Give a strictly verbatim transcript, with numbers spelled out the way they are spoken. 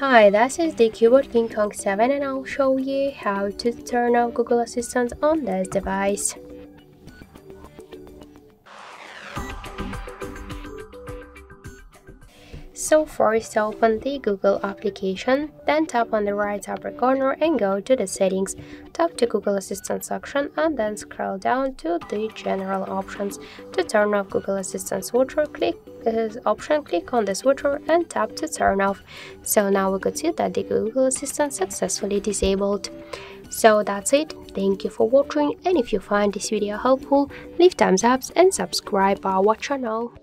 Hi, this is the Cubot King Kong seven and I'll show you how to turn off Google Assistant on this device. So first open the Google application, then tap on the right upper corner and go to the settings. Tap to Google Assistant section and then scroll down to the general options. To turn off Google Assistant switcher, click uh, option, click on the switcher and tap to turn off. So now we could see that the Google Assistant successfully disabled. So that's it. Thank you for watching, and if you find this video helpful, leave thumbs ups and subscribe our channel.